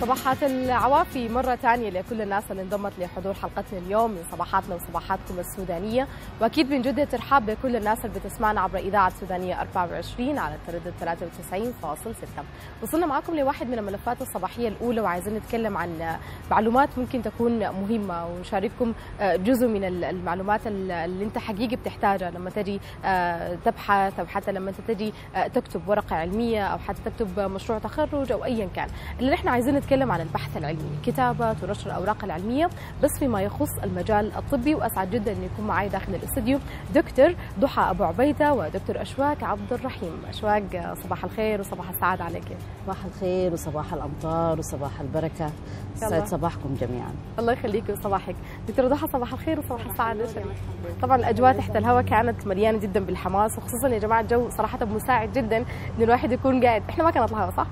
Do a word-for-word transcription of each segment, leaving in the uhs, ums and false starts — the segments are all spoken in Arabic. صباحات العوافي مرة ثانية لكل الناس اللي انضمت لحضور حلقتنا اليوم من صباحاتنا وصباحاتكم السودانية، وأكيد من جدة ترحاب بكل الناس اللي بتسمعنا عبر إذاعة سودانية أربعة وعشرين على التردد ثلاثة وتسعين فاصل ستة. وصلنا معكم لواحد من الملفات الصباحية الأولى، وعايزين نتكلم عن معلومات ممكن تكون مهمة ونشارككم جزء من المعلومات اللي أنت حقيقي بتحتاجها لما تجي تبحث أو حتى لما تجي تكتب ورقة علمية أو حتى تكتب مشروع تخرج أو أيا كان. اللي احنا عايزين نتكلم عن البحث العلمي، كتابة ونشر الأوراق العلمية بس فيما يخص المجال الطبي. وأسعد جدا أن يكون معي داخل الاستوديو دكتور ضحى أبو عبيده ودكتور اشواق عبد الرحيم. اشواق، صباح الخير وصباح السعادة عليك. صباح الخير وصباح الأمطار وصباح البركة، سعد صباحكم جميعا. الله يخليك وصباحك دكتور ضحى. صباح الخير وصباح السعادة. طبعا الأجواء تحت الهواء كانت مليانة جدا بالحماس، وخصوصا يا جماعة الجو صراحة مساعد جدا أن الواحد يكون قاعد. احنا ما كانت الهواء صح؟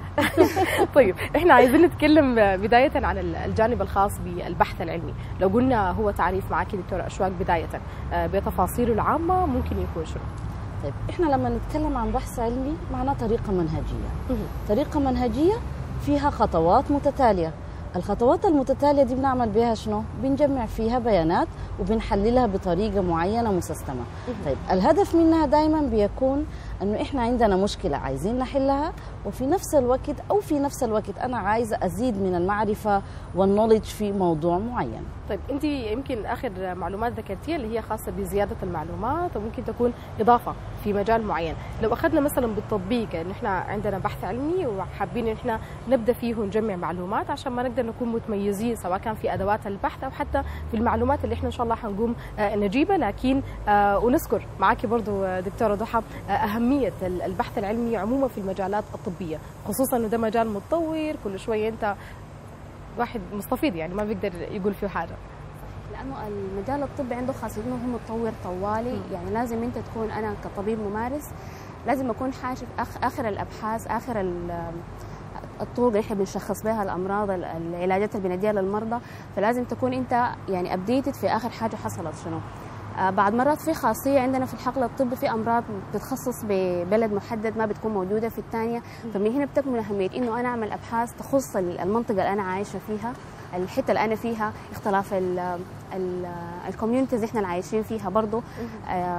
طيب احنا عايزين نتكلم بداية عن الجانب الخاص بالبحث العلمي. لو قلنا هو تعريف معك دكتورة أشواق بداية بتفاصيله العامة ممكن يكون شنو؟ طيب احنا لما نتكلم عن بحث علمي معناه طريقة منهجية. طريقة منهجية فيها خطوات متتالية. الخطوات المتتالية دي بنعمل بيها شنو؟ بنجمع فيها بيانات وبنحللها بطريقة معينة مسستمة. طيب الهدف منها دايما بيكون انه احنا عندنا مشكلة عايزين نحلها، وفي نفس الوقت او في نفس الوقت انا عايزة ازيد من المعرفة والنولج في موضوع معين. طيب انت يمكن اخر معلومات ذكرتيها اللي هي خاصة بزيادة المعلومات وممكن تكون اضافة في مجال معين. لو اخذنا مثلا بالتطبيق ان احنا عندنا بحث علمي وحابين ان احنا نبدا فيه ونجمع معلومات عشان ما نقدر نكون متميزين سواء كان في ادوات البحث او حتى في المعلومات اللي احنا ان شاء الله حنقوم نجيبها. لكن ونذكر معاكي برضو دكتورة ضحى اهمية البحث العلمي عموما في المجالات الطبية، خصوصا انه ده مجال متطور كل شوية، انت واحد مستفيد يعني ما بيقدر يقول فيه حاجة، لأنه المجال الطبي عنده خاصية إنه هو متطور طوالي. م. يعني لازم أنت تكون، أنا كطبيب ممارس لازم أكون حاشف آخر الأبحاث، آخر الطرق اللي إحنا بنشخص بها الأمراض، العلاجات اللي بنديها للمرضى، فلازم تكون أنت يعني أبديتد في آخر حاجة حصلت شنو. بعد مرات في خاصية عندنا في الحقل الطبي في أمراض بتتخصص ببلد محدد ما بتكون موجودة في الثانية، فمن هنا بتكمن أهمية إنه أنا أعمل أبحاث تخص المنطقة اللي أنا عايشة فيها، الحتة اللي أنا فيها، اختلاف الكوميونيتيز اللي إحنا عايشين فيها برضو،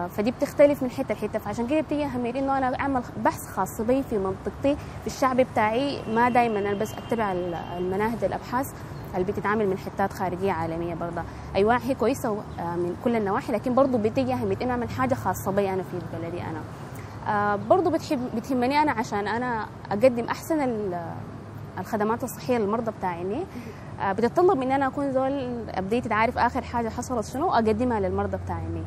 فدي بتختلف من حتة لحتة، فعشان كده بتيجي أهمية إنه أنا أعمل بحث خاص بي في منطقتي في الشعب بتاعي، ما دايما أنا بس أتبع المناهج الأبحاث اللي بتتعامل من حتات خارجيه عالميه برضه. ايوه هي كويسه من كل النواحي، لكن برضه بتيجي اهميه اني اعمل حاجه خاصه بي انا في بلدي انا. برضه بتحب بتهمني انا عشان انا اقدم احسن الخدمات الصحيه للمرضى بتاعيني، بتتطلب مني انا اكون زول ابديت عارف اخر حاجه حصلت شنو اقدمها للمرضى بتاعيني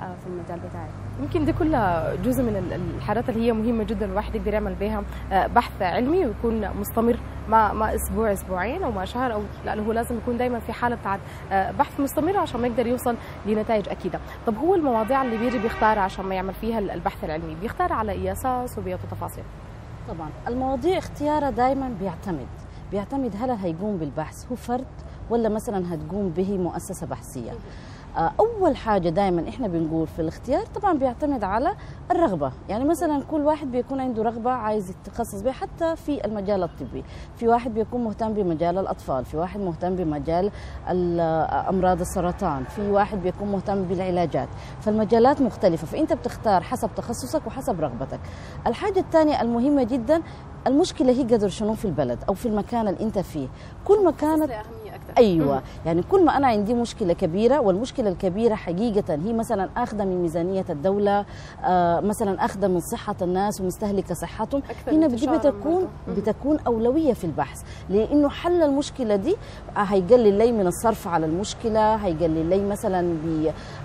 في المجال بتاعي. يمكن دي كلها جزء من الحاجات اللي هي مهمه جدا الواحد يقدر يعمل بها بحث علمي ويكون مستمر، ما ما اسبوع اسبوعين او ما شهر او، لانه هو لازم يكون دائما في حاله بتاعت بحث مستمر عشان ما يقدر يوصل لنتائج اكيده. طب هو المواضيع اللي بيجي بيختارها عشان ما يعمل فيها البحث العلمي بيختار على اي اساس وبيعطوا تفاصيل؟ طبعا المواضيع اختيارها دائما بيعتمد بيعتمد هل هيقوم بالبحث هو فرد ولا مثلا هتقوم به مؤسسه بحثيه. أول حاجة دايما إحنا بنقول في الاختيار طبعا بيعتمد على الرغبة، يعني مثلا كل واحد بيكون عنده رغبة عايز يتخصص بها حتى في المجال الطبي، في واحد بيكون مهتم بمجال الأطفال، في واحد مهتم بمجال أمراض السرطان، في واحد بيكون مهتم بالعلاجات، فالمجالات مختلفة، فأنت بتختار حسب تخصصك وحسب رغبتك. الحاجة الثانية المهمة جدا المشكلة هي قدر شنو في البلد أو في المكان اللي أنت فيه، كل ما كانت ايوه يعني كل ما انا عندي مشكله كبيره، والمشكله الكبيره حقيقه هي مثلا اخذه من ميزانيه الدوله، آه مثلا اخذه من صحه الناس ومستهلكه صحتهم، هنا بدي بتكون بتكون اولويه في البحث، لانه حل المشكله دي هيقلل لي من الصرف على المشكله، هيقلل لي مثلا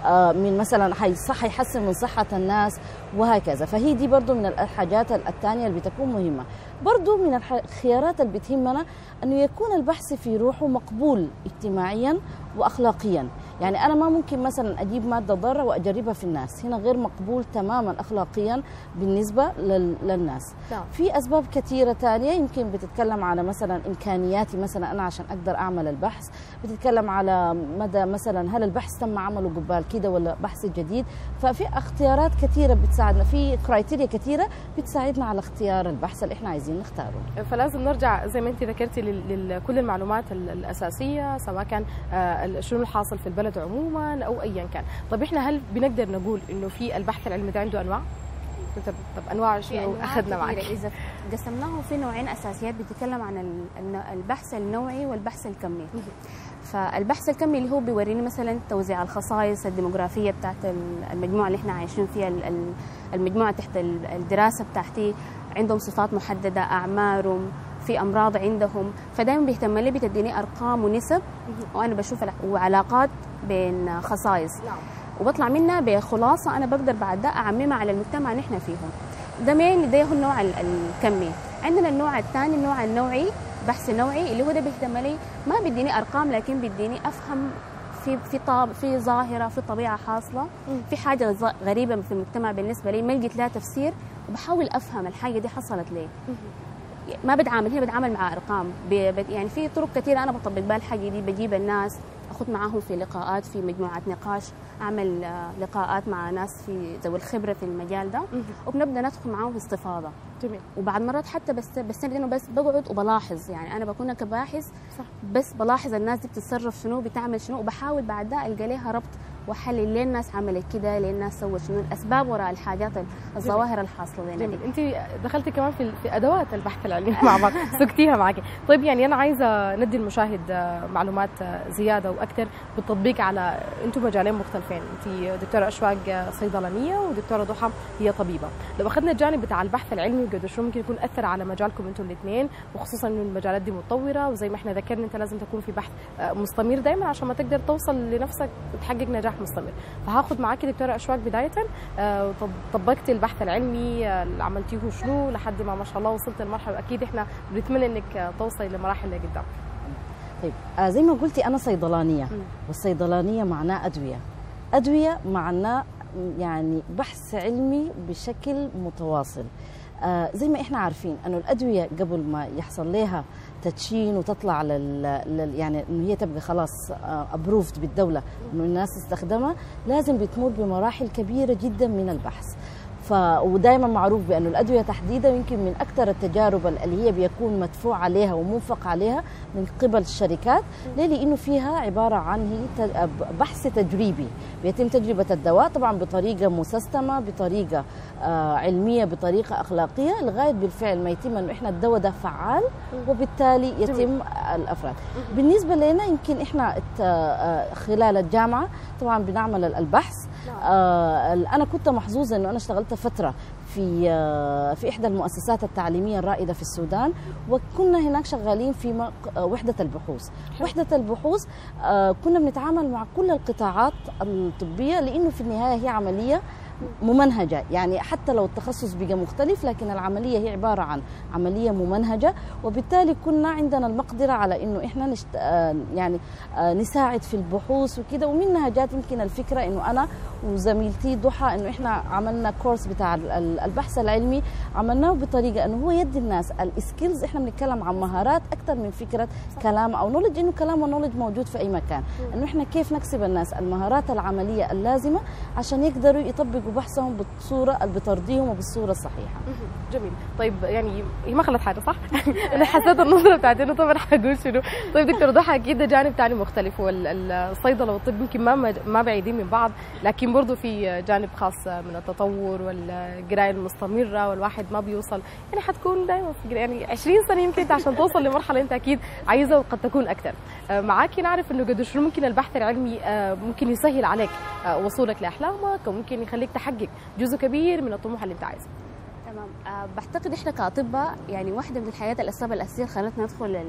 آه من مثلا هيحسن من صحه الناس وهكذا. فهي دي برضو من الحاجات الثانيه اللي بتكون مهمه. برضو من الخيارات اللي بتهمنا انه يكون البحث في روحه مقبول اجتماعيا واخلاقيا، يعني انا ما ممكن مثلا اجيب ماده ضاره واجربها في الناس، هنا غير مقبول تماما اخلاقيا بالنسبه للناس. لا. في اسباب كثيره ثانيه يمكن بتتكلم على مثلا امكانياتي، مثلا انا عشان اقدر اعمل البحث، بتتكلم على مدى مثلا هل البحث تم عمله قبال كده ولا بحث جديد، ففي اختيارات كثيره بتساعدنا، في كرايتيريا كثيره بتساعدنا على اختيار البحث اللي احنا عايزين نختاره. فلازم نرجع زي ما انت ذكرتي لكل المعلومات الاساسيه سواء كان شنو الحاصل في البلد عموما او ايا كان. طب احنا هل بنقدر نقول انه في البحث العلمي ده عنده انواع؟ طب طب انواع شنو اخذنا معك؟ اذا قسمناه في نوعين اساسيات بتتكلم عن البحث النوعي والبحث الكمي. فالبحث الكمي اللي هو بيوريني مثلا توزيع الخصائص الديموغرافيه بتاعت المجموعه اللي احنا عايشين فيها، المجموعه تحت الدراسه بتاعتي عندهم صفات محدده، اعمارهم، في امراض عندهم، فدايما بيهتم لي بتديني ارقام ونسب وانا بشوف وعلاقات بين خصائص، وبطلع منها بخلاصه انا بقدر بعد ده اعممها على المجتمع اللي احنا فيهم. ده مين ده هو النوع الكمي. عندنا النوع الثاني النوع النوعي، بحث نوعي اللي هو ده بيهتم لي، ما بيديني ارقام لكن بيديني افهم في في طاب في ظاهره، في طبيعه حاصله، في حاجه غريبه في المجتمع بالنسبه لي ما لقيت لها تفسير وبحاول افهم الحاجه دي حصلت ليه. ما بتعامل هنا بتعامل مع ارقام، يعني في طرق كثيره انا بطبق بها الحاجه دي، بجيب الناس اخذ معاهم في لقاءات، في مجموعات نقاش، اعمل لقاءات مع ناس في ذوي الخبره في المجال ده وبنبدا ندخل معاهم في استفاضه. تمام. وبعد مرات حتى بس بستند انه بس بقعد وبلاحظ، يعني انا بكون كباحث بس بلاحظ الناس دي بتتصرف شنو، بتعمل شنو، وبحاول بعد ده القى لها ربط واحلل ليه الناس عملت كده، ليه الناس سوت شنو، الاسباب وراء الحاجات الظواهر الحاصله بيننا دي. انت دخلتي كمان في ادوات البحث العلمي مع بعض، سكتيها معاكي. طيب يعني انا عايزه ندي المشاهد معلومات زياده واكثر بالتطبيق على انتم مجالين مختلفين، انت دكتوره اشواق صيدلانيه ودكتوره ضحى هي طبيبه، لو اخذنا الجانب بتاع البحث العلمي قد شو ممكن يكون اثر على مجالكم انتم الاثنين، وخصوصا انه المجالات دي متطوره وزي ما احنا ذكرنا انت لازم تكون في بحث مستمر دائما عشان ما تقدر توصل لنفسك وتحقق نجاح مستمر. فهاخد معاكي دكتوره اشواق بدايه، أه طبقتي البحث العلمي اللي عملتيه شنو لحد ما ما شاء الله وصلت لمرحله، اكيد احنا بنتمنى انك توصلي لمراحل اللي قدام. طيب آه زي ما قلتي انا صيدلانيه، والصيدلانيه معناه ادويه، ادويه معناه يعني بحث علمي بشكل متواصل. آه زي ما احنا عارفين انه الادويه قبل ما يحصل لها تدشين وتطلع لل يعني انه هي تبقى خلاص ابروفد بالدوله انه الناس تستخدمها، لازم بتمر بمراحل كبيره جدا من البحث. ف ودائما معروف بانه الادويه تحديدا يمكن من اكثر التجارب اللي هي بيكون مدفوع عليها ومنفق عليها من قبل الشركات، ليه؟ لانه فيها عباره عن هي بحث تجريبي، بيتم تجربه الدواء طبعا بطريقه مسستمه، بطريقه علميه، بطريقه اخلاقيه، لغايه بالفعل ما يتم انه احنا الدواء ده فعال وبالتالي يتم الافراد. بالنسبه لنا يمكن احنا خلال الجامعه طبعا بنعمل البحث. انا كنت محظوظه انه انا اشتغلت فترة في في إحدى المؤسسات التعليمية الرائدة في السودان، وكنا هناك شغالين في وحدة البحوث. وحدة البحوث كنا بنتعامل مع كل القطاعات الطبية، لأنه في النهاية هي عملية ممنهجة، يعني حتى لو التخصص بقى مختلف لكن العملية هي عبارة عن عملية ممنهجة، وبالتالي كنا عندنا المقدرة على إنه إحنا نشت... يعني نساعد في البحوث وكده، ومنها جات يمكن الفكرة إنه أنا وزميلتي ضحى إنه إحنا عملنا كورس بتاع البحث العلمي، عملناه بطريقة إنه هو يدي الناس السكيلز، إحنا بنتكلم عن مهارات أكثر من فكرة كلام أو نولج، إنه كلام ونولج موجود في أي مكان، إنه إحنا كيف نكسب الناس المهارات العملية اللازمة عشان يقدروا يطبقوا وبحثهم بالصوره اللي بترضيهم وبالصوره الصحيحه. جميل. طيب يعني ما خلت حاجه صح؟ انا حسيت النظره بتاعتي انه طبعا حقول شنو. طيب دكتور ضحى اكيد ده جانب ثاني مختلف، والصيدله والطب يمكن ما ما بعيدين من بعض، لكن برضه في جانب خاص من التطور والقرايه المستمره، والواحد ما بيوصل، يعني حتكون دائما يعني عشرين سنة يمكن انت عشان توصل لمرحله انت اكيد عايزه وقد تكون اكثر. معاكي نعرف انه قد شنو ممكن البحث العلمي ممكن يسهل عليك وصولك لاحلامك وممكن يخليك تحقق جزء كبير من الطموح اللي انت عايزه. تمام. أه بعتقد احنا كاطباء يعني واحده من الحياه الاسباب الاساسيه خلتنا ندخل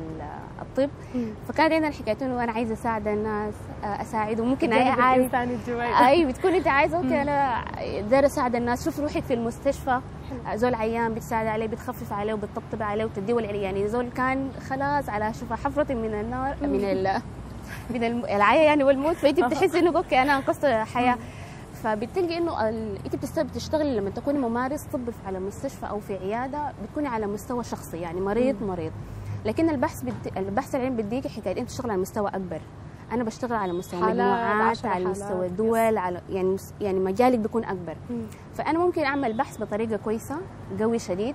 الطب، فكان عندنا الحكايه انه انا عايزه اساعد الناس، اساعده ممكن اي عايز اي بتكون انت عايزه اوكي انا اقدر اساعد الناس، شوف روحك في المستشفى زول عيان بتساعد عليه، بتخفف عليه وبتطبطب عليه وبتديه، يعني زول كان خلاص على شوفه حفره من النار من بين العيا يعني والموت، فانت بتحسي انه اوكي انا انقذت حياه. فبتلقي انه انت بتشتغلي لما تكوني ممارس طب على مستشفى او في عياده بتكوني على مستوى شخصي، يعني مريض مريض، لكن البحث بد... البحث العلمي بيديكي حكايه انت تشتغل على مستوى اكبر. انا بشتغل على مستوى مجموعات، على مستوى دول، على يعني يعني مجالك بيكون اكبر. مم. فانا ممكن اعمل بحث بطريقه كويسه قوي شديد،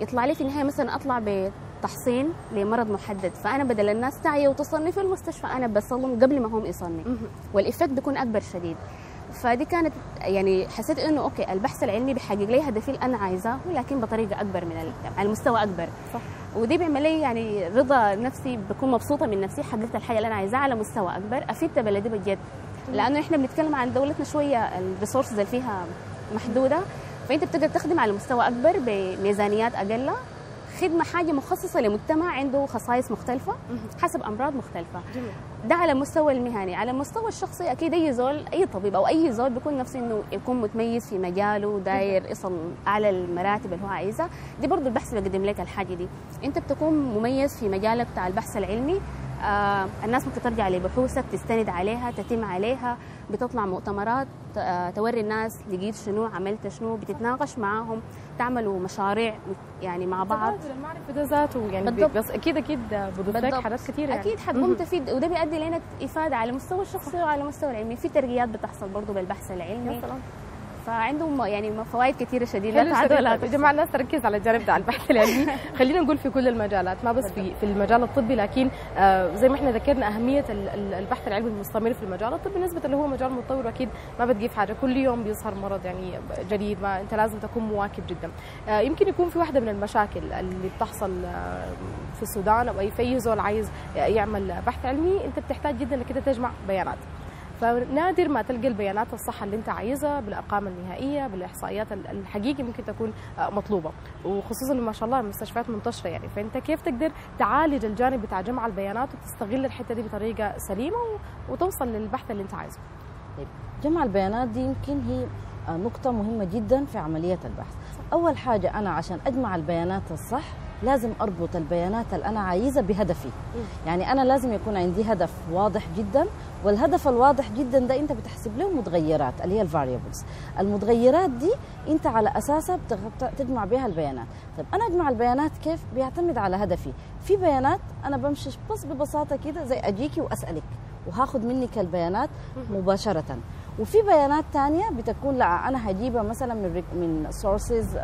يطلع لي في النهايه مثلا اطلع بتحصين لمرض محدد، فانا بدل الناس تعيا وتصنف في المستشفى انا بصلهم قبل ما هم يصنفوا، والإفكت بيكون اكبر شديد. فدي كانت يعني حسيت انه اوكي البحث العلمي بيحقق لي هدفي اللي انا عايزاه لكن بطريقه اكبر من على مستوى اكبر. صح. ودي بيعمل لي يعني رضا نفسي، بكون مبسوطه من نفسي حققت الحاجه اللي انا عايزاها على مستوى اكبر، افيدت بلدي بجد. لانه احنا بنتكلم عن دولتنا شويه الريسورسز اللي فيها محدوده، فانت بتقدر تخدم على مستوى اكبر بميزانيات اقل، خدمه حاجه مخصصه لمجتمع عنده خصائص مختلفه حسب امراض مختلفه. جميل. ده على المستوى المهني. على المستوى الشخصي اكيد اي زول، اي طبيب او اي زول بيكون نفسه انه يكون متميز في مجاله، داير يصل اعلى المراتب اللي هو عايزها. دي برضه البحث بيقدم لك الحاجه دي، انت بتكون مميز في مجالك بتاع البحث العلمي. آه الناس ممكن ترجع لبحوثك، تستند عليها، تتم عليها، بتطلع مؤتمرات، آه توري الناس لقيت شنو، عملت شنو، بتتناقش معاهم، تعملوا مشاريع يعني مع بعض. المعرفه ده ذاته يعني بس اكيد اكيد بضيف حاجات كتير يعني. اكيد حتقوم تفيد، وده بيؤدي لنا افاده على المستوى الشخصي وعلى المستوى العلمي. في ترقيات بتحصل برضه بالبحث العلمي، فعندهم يعني فوائد كثيره شديده لا تعد ولا تحصى. يا جماعه الناس تركز على الجانب ده، على البحث العلمي خلينا نقول في كل المجالات، ما بس في في المجال الطبي، لكن آه زي ما احنا ذكرنا اهميه البحث العلمي المستمر في المجال الطبي بالنسبه اللي هو مجال متطور، واكيد ما بتجي في حاجه كل يوم بيظهر مرض يعني جديد، ما انت لازم تكون مواكب جدا. آه يمكن يكون في واحده من المشاكل اللي بتحصل آه في السودان او اي في زول عايز يعمل بحث علمي، انت بتحتاج جدا انك تجمع بيانات، فنادر ما تلقى البيانات الصح اللي انت عايزها بالارقام النهائيه بالاحصائيات الحقيقيه ممكن تكون مطلوبه، وخصوصا ما شاء الله المستشفيات منتشره يعني، فانت كيف تقدر تعالج الجانب بتاع جمع البيانات وتستغل الحته دي بطريقه سليمه وتوصل للبحث اللي انت عايزه؟ طيب جمع البيانات دي يمكن هي نقطه مهمه جدا في عمليه البحث. اول حاجه انا عشان اجمع البيانات الصح لازم اربط البيانات اللي انا عايزه بهدفي، يعني انا لازم يكون عندي هدف واضح جدا، والهدف الواضح جدا ده انت بتحسب له متغيرات اللي هي الفاريبلز، المتغيرات دي انت على اساسها بتجمع بها البيانات. طب انا اجمع البيانات كيف؟ بيعتمد على هدفي. في بيانات انا بمشي بس ببساطه كده زي اجيكي واسالك وهاخد منك البيانات مباشره، وفي بيانات تانية بتكون لا انا هجيبها مثلا من من سورسز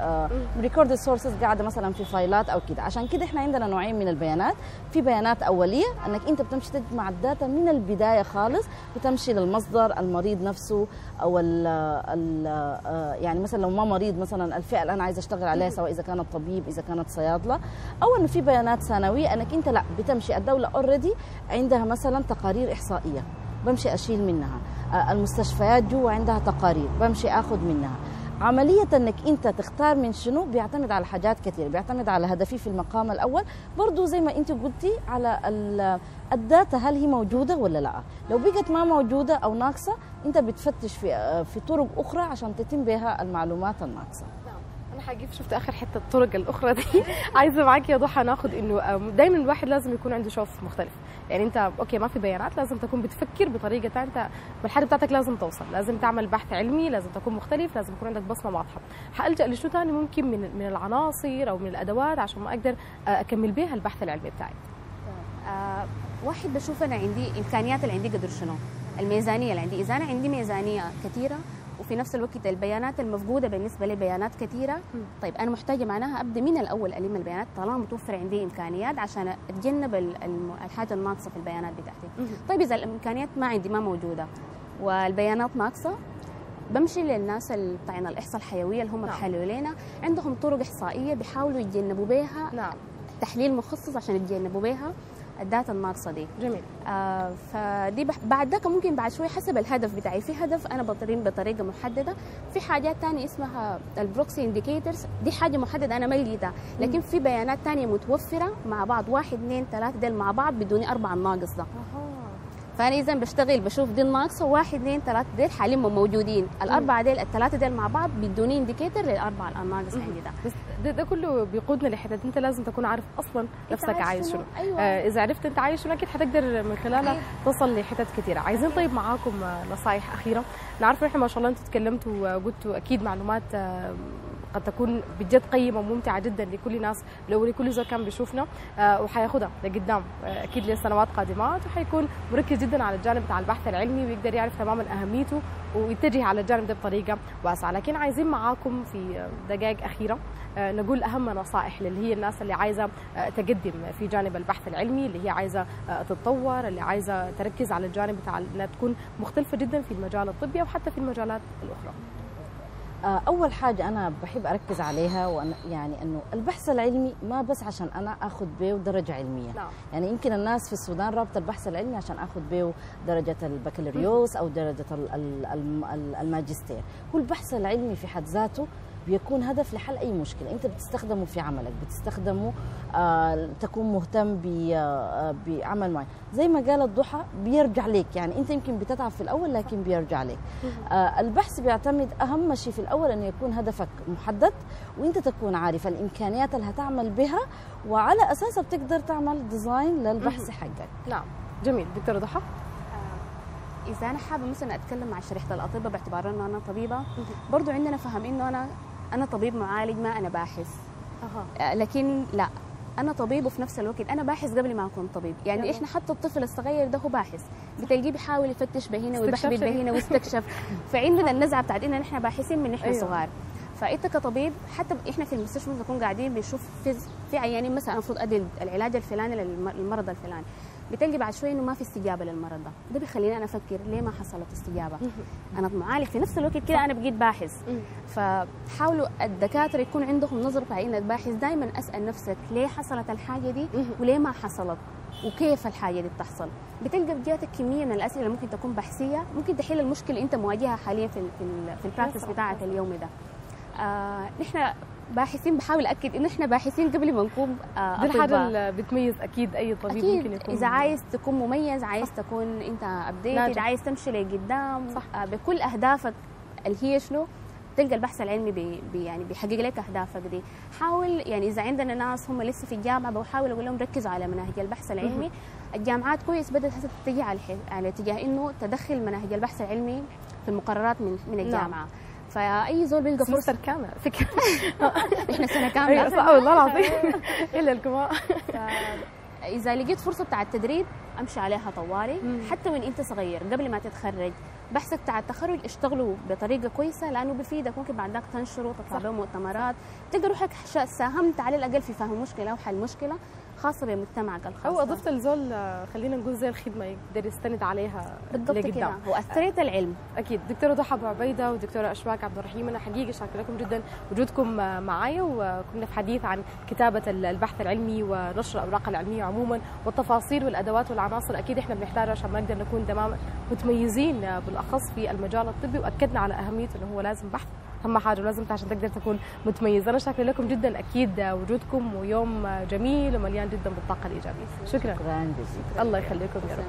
ريكورد سورسز قاعده مثلا في فايلات او كده. عشان كده احنا عندنا نوعين من البيانات، في بيانات اوليه انك انت بتمشي تجمع الداتا من البدايه خالص، بتمشي للمصدر المريض نفسه او ال ال يعني مثلا لو ما مريض مثلا الفئه اللي انا عايزه اشتغل عليها سواء اذا كانت طبيب اذا كانت صيادله، او انه في بيانات ثانويه انك انت لا بتمشي الدوله اوريدي عندها مثلا تقارير احصائيه بمشي اشيل منها، المستشفيات جوا عندها تقارير بمشي اخذ منها. عمليه انك انت تختار من شنو بيعتمد على حاجات كثير، بيعتمد على هدفي في المقام الاول، برضه زي ما انت قلتي على الداتا هل هي موجوده ولا لا، لو بقت ما موجوده او ناقصه انت بتفتش في في طرق اخرى عشان تتم بها المعلومات الناقصه. انا حاجيب شفت اخر حته الطرق الاخرى دي عايزه معاك يا ضحى ناخد انه دايما الواحد لازم يكون عنده شوف مختلف، يعني انت اوكي ما في بيانات لازم تكون بتفكر بطريقه ثانيه، انت بالحاجه بتاعتك لازم توصل، لازم تعمل بحث علمي، لازم تكون مختلف، لازم يكون عندك بصمه واضحه. حالجا لشو ثاني ممكن من من العناصر او من الادوات عشان ما اقدر اكمل بيها البحث العلمي بتاعي؟ آه واحد بشوف انا عندي امكانيات اللي عندي قدر شنو، الميزانيه اللي عندي، اذا انا عندي ميزانيه كثيره وفي نفس الوقت البيانات المفقوده بالنسبه لي بيانات كثيره، طيب انا محتاجه معناها ابدا من الاول الم البيانات طالما متوفر عندي امكانيات عشان اتجنب الحاجه الناقصه في البيانات بتاعتي. طيب اذا الامكانيات ما عندي ما موجوده والبيانات ناقصه، بمشي للناس اللي بتاعنا الاحصاء الحيويه اللي هم بيحللوا لنا، عندهم طرق احصائيه بيحاولوا يتجنبوا بها نعم. تحليل مخصص عشان يتجنبوا بها الداتا الناقصه دي. جميل. آه فدي بح... بعد ذاك ممكن بعد شوي حسب الهدف بتاعي، في هدف انا بطرين بطريقه محدده، في حاجات ثانيه اسمها البروكسي انديكيتورز، دي حاجه محدده انا ما لقيتها، لكن في بيانات ثانيه متوفره مع بعض واحد اثنين ثلاثه ديل مع بعض بدوني اربعه الناقص ده. اها. فانا اذا بشتغل بشوف دي الناقصه واحد اثنين ثلاثه ديل حاليا موجودين، الاربعه ديل الثلاثه ديل مع بعض بدوني انديكيتور للاربعه الناقصه عندي ده. ده, ده كله بيقودنا لحتت انت لازم تكون عارف اصلا نفسك عايز شنو. أيوة. آه اذا عرفت انت عايز شنو اكيد حتقدر من خلالها أيوة. توصل لحتت كثيره. عايزين طيب معاكم نصائح اخيره، نعرف احنا ما شاء الله انتم تكلمتوا وقلتوا اكيد معلومات قد تكون بجد قيمه وممتعه جدا لكل ناس لو لكل زول كان بيشوفنا آه وحياخدها لقدام آه اكيد لسنوات قادمات، وحيكون مركز جدا على الجانب بتاع البحث العلمي ويقدر يعرف تماما اهميته ويتجه على الجانب ده بطريقه واسعه. لكن عايزين معاكم في دقائق اخيره آه نقول اهم نصائح اللي هي الناس اللي عايزه آه تقدم في جانب البحث العلمي، اللي هي عايزه آه تتطور، اللي عايزه تركز على الجانب بتاع انها تكون مختلفه جدا في المجال الطبي وحتى في المجالات الاخرى. أول حاجة أنا بحب أركز عليها وأنا يعني إنه البحث العلمي ما بس عشان أنا آخذ بيه درجة علمية، لا. يعني يمكن الناس في السودان رابطة البحث العلمي عشان آخذ بيه درجة البكالوريوس أو درجة الماجستير. هو البحث العلمي في حد ذاته بيكون هدف لحل أي مشكلة، أنت بتستخدمه في عملك، بتستخدمه آه تكون مهتم آه بعمل معين، زي ما قالت ضحى بيرجع لك، يعني أنت يمكن بتتعب في الأول لكن بيرجع لك. آه البحث بيعتمد أهم شيء في الأول أنه يكون هدفك محدد وأنت تكون عارف الإمكانيات اللي هتعمل بها وعلى أساسها بتقدر تعمل ديزاين للبحث حقك. نعم جميل. دكتورة ضحى، إذا أنا حابة مثلا أتكلم مع شريحة الأطباء باعتبار أنه أنا طبيبة، برضو عندنا فاهمين أنه أنا أنا طبيب معالج ما أنا باحث. أه. لكن لا، أنا طبيب وفي نفس الوقت أنا باحث قبل ما أكون طبيب، يعني أه. إحنا حتى الطفل الصغير ده هو باحث، بتلقيه بيحاول يفتش بهنا ويبحبل بهنا ويستكشف فعندنا النزعة بتاعت إن إحنا باحثين من إحنا أيوه. صغار. فأنت كطبيب حتى إحنا في المستشفى بنكون قاعدين بنشوف في, في عيانين مثلا المفروض أدي العلاج الفلاني للمرض الفلاني، بتلقي بعد شوي انه ما في استجابه للمرض ده، ده بيخليني انا افكر ليه ما حصلت استجابه؟ انا معالج في نفس الوقت كده انا بقيت باحث. فحاولوا الدكاتره يكون عندهم نظره في عينك باحث، دائما اسال نفسك ليه حصلت الحاجه دي وليه ما حصلت؟ وكيف الحاجه دي بتحصل؟ بتلقى بجاتك كميه من الاسئله ممكن تكون بحثيه ممكن تحل المشكله انت مواجهها حاليا في ال في البراكتس بتاعك اليومي ده. آه نحن باحثين، بحاول اكد ان احنا باحثين قبل ما نكون اطباء. دي الحاجه اللي بتميز اكيد اي طبيب أكيد. ممكن يكون اذا عايز تكون مميز، عايز صح. تكون انت ابديتد، عايز تمشي لقدام بكل اهدافك اللي هي شنو، تلقى البحث العلمي بي بي يعني بيحقق لك اهدافك دي. حاول يعني اذا عندنا ناس هم لسه في الجامعه بحاول اقول لهم ركزوا على مناهج البحث العلمي. الجامعات كويس بدات هسه تتجه على على اتجاه انه تدخل مناهج البحث العلمي في المقررات من من الجامعه. نعم. فاي زول بيلقى فرصه كامله فكره احنا سنه كامله صح والله العظيم الا الكبار. اذا لقيت فرصه بتاع التدريب امشي عليها طوالي حتى وان انت صغير قبل ما تتخرج. بحثك بتاع التخرج اشتغلوا بطريقه كويسه لانه بيفيدك، ممكن بعد ذاك تنشره وتطلع به مؤتمرات، تلقى روحك ساهمت على الاقل في فهم مشكله او حل مشكله خاصه بمجتمعك الخاص، او اضفت لزول خلينا نقول زي الخدمه يقدر يستند عليها بالضبط كده، واثريت العلم اكيد. دكتوره ضحى ابو عبيده ودكتوره اشواق عبد الرحيم، انا حقيقه شاكره لكم جدا وجودكم معايا، وكنا في حديث عن كتابه البحث العلمي ونشر الاوراق العلميه عموما، والتفاصيل والادوات والعناصر اكيد احنا بنحتاجها عشان نقدر نكون تماما متميزين بالاخص في المجال الطبي، واكدنا على اهميه انه هو لازم بحث اهم حاجه لازم عشان تقدر تكون متميز. انا شاكره لكم جدا اكيد وجودكم، ويوم جميل ومليان جدا بالطاقه الايجابيه. شكرا شكرا جزيلا. الله يخليكم يا رب.